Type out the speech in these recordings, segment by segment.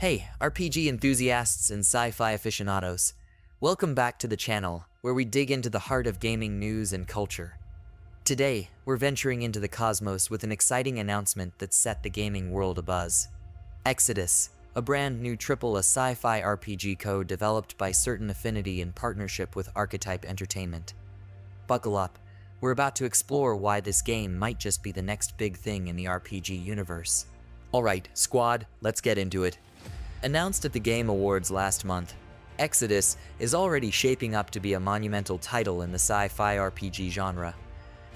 Hey, RPG enthusiasts and sci-fi aficionados. Welcome back to the channel, where we dig into the heart of gaming news and culture. Today, we're venturing into the cosmos with an exciting announcement that set the gaming world abuzz. Exodus, a brand new AAA sci-fi RPG co-developed by Certain Affinity in partnership with Archetype Entertainment. Buckle up, we're about to explore why this game might just be the next big thing in the RPG universe. Alright, squad, let's get into it. Announced at the Game Awards last month, Exodus is already shaping up to be a monumental title in the sci-fi RPG genre,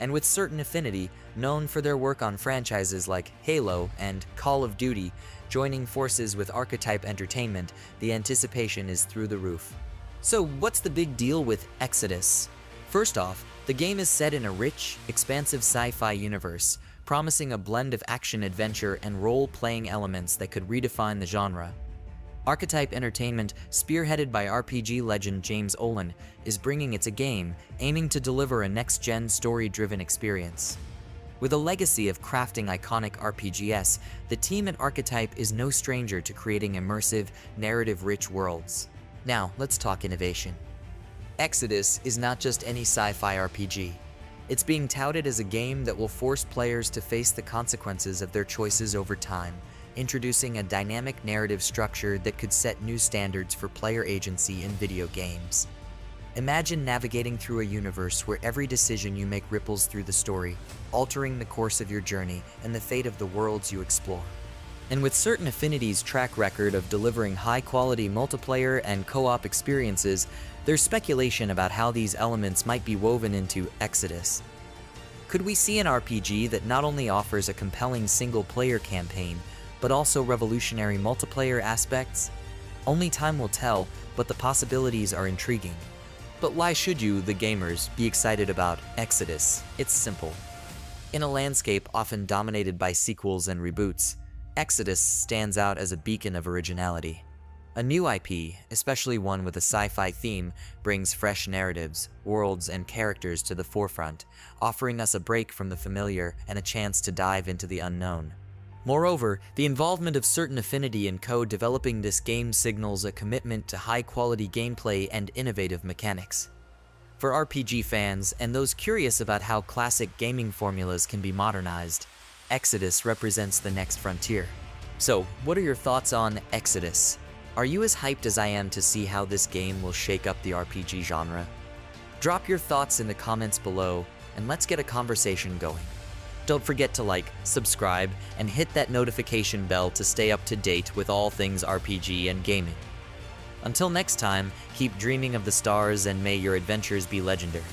and with Certain Affinity, known for their work on franchises like Halo and Call of Duty, joining forces with Archetype Entertainment, the anticipation is through the roof. So what's the big deal with Exodus? First off, the game is set in a rich, expansive sci-fi universe, promising a blend of action-adventure and role-playing elements that could redefine the genre. Archetype Entertainment, spearheaded by RPG legend James Olin, is bringing it a game aiming to deliver a next-gen story-driven experience. With a legacy of crafting iconic RPGs, the team at Archetype is no stranger to creating immersive, narrative-rich worlds. Now, let's talk innovation. Exodus is not just any sci-fi RPG. It's being touted as a game that will force players to face the consequences of their choices over time, introducing a dynamic narrative structure that could set new standards for player agency in video games. Imagine navigating through a universe where every decision you make ripples through the story, altering the course of your journey and the fate of the worlds you explore. And with Certain Affinity's track record of delivering high-quality multiplayer and co-op experiences, there's speculation about how these elements might be woven into Exodus. Could we see an RPG that not only offers a compelling single-player campaign, but also revolutionary multiplayer aspects? Only time will tell, but the possibilities are intriguing. But why should you, the gamers, be excited about Exodus? It's simple. In a landscape often dominated by sequels and reboots, Exodus stands out as a beacon of originality. A new IP, especially one with a sci-fi theme, brings fresh narratives, worlds, and characters to the forefront, offering us a break from the familiar and a chance to dive into the unknown. Moreover, the involvement of Certain Affinity in co-developing this game signals a commitment to high-quality gameplay and innovative mechanics. For RPG fans and those curious about how classic gaming formulas can be modernized, Exodus represents the next frontier. So, what are your thoughts on Exodus? Are you as hyped as I am to see how this game will shake up the RPG genre? Drop your thoughts in the comments below, and let's get a conversation going. Don't forget to like, subscribe, and hit that notification bell to stay up to date with all things RPG and gaming. Until next time, keep dreaming of the stars and may your adventures be legendary.